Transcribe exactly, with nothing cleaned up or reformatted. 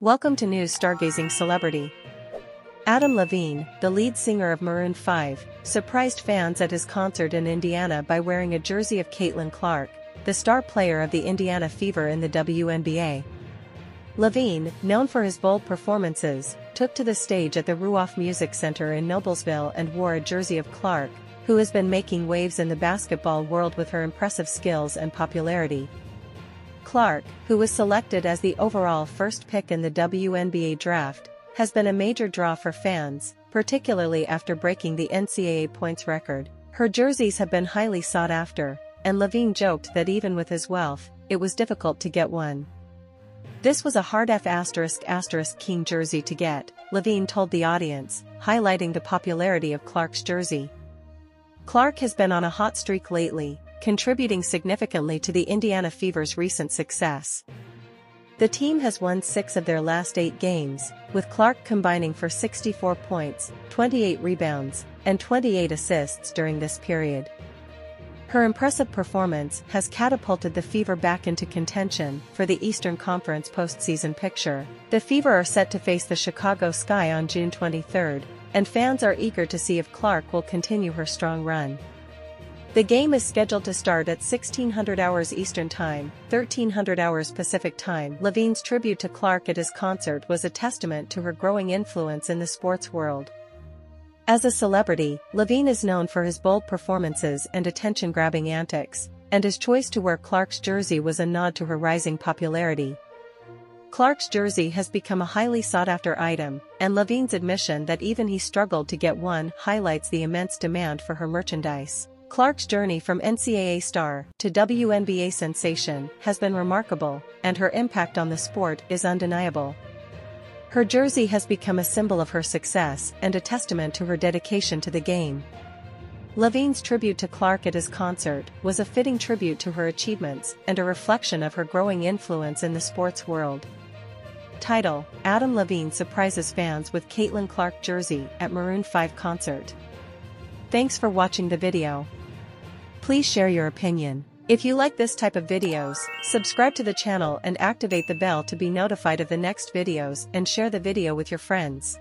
Welcome to News Stargazing Celebrity. Adam Levine, the lead singer of Maroon five, surprised fans at his concert in Indiana by wearing a jersey of Caitlin Clark, the star player of the Indiana Fever in the W N B A. Levine, known for his bold performances, took to the stage at the Ruoff Music Center in Noblesville and wore a jersey of Clark, who has been making waves in the basketball world with her impressive skills and popularity. Clark, who was selected as the overall first pick in the W N B A draft, has been a major draw for fans, particularly after breaking the N C double A points record. Her jerseys have been highly sought after, and Levine joked that even with his wealth, it was difficult to get one. "This was a hard F*** asterisk king jersey to get," Levine told the audience, highlighting the popularity of Clark's jersey. Clark has been on a hot streak lately, contributing significantly to the Indiana Fever's recent success. The team has won six of their last eight games, with Clark combining for sixty-four points, twenty-eight rebounds, and twenty-eight assists during this period. Her impressive performance has catapulted the Fever back into contention for the Eastern Conference postseason picture. The Fever are set to face the Chicago Sky on June twenty-third, and fans are eager to see if Clark will continue her strong run. The game is scheduled to start at sixteen hundred hours Eastern Time, thirteen hundred hours Pacific Time. Levine's tribute to Clark at his concert was a testament to her growing influence in the sports world. As a celebrity, Levine is known for his bold performances and attention-grabbing antics, and his choice to wear Clark's jersey was a nod to her rising popularity. Clark's jersey has become a highly sought-after item, and Levine's admission that even he struggled to get one highlights the immense demand for her merchandise. Clark's journey from N C double A star to W N B A sensation has been remarkable, and her impact on the sport is undeniable. Her jersey has become a symbol of her success and a testament to her dedication to the game. Levine's tribute to Clark at his concert was a fitting tribute to her achievements and a reflection of her growing influence in the sports world. Title: Adam Levine surprises fans with Caitlin Clark jersey at Maroon five concert. Thanks for watching the video. Please share your opinion. If you like this type of videos, subscribe to the channel and activate the bell to be notified of the next videos, and share the video with your friends.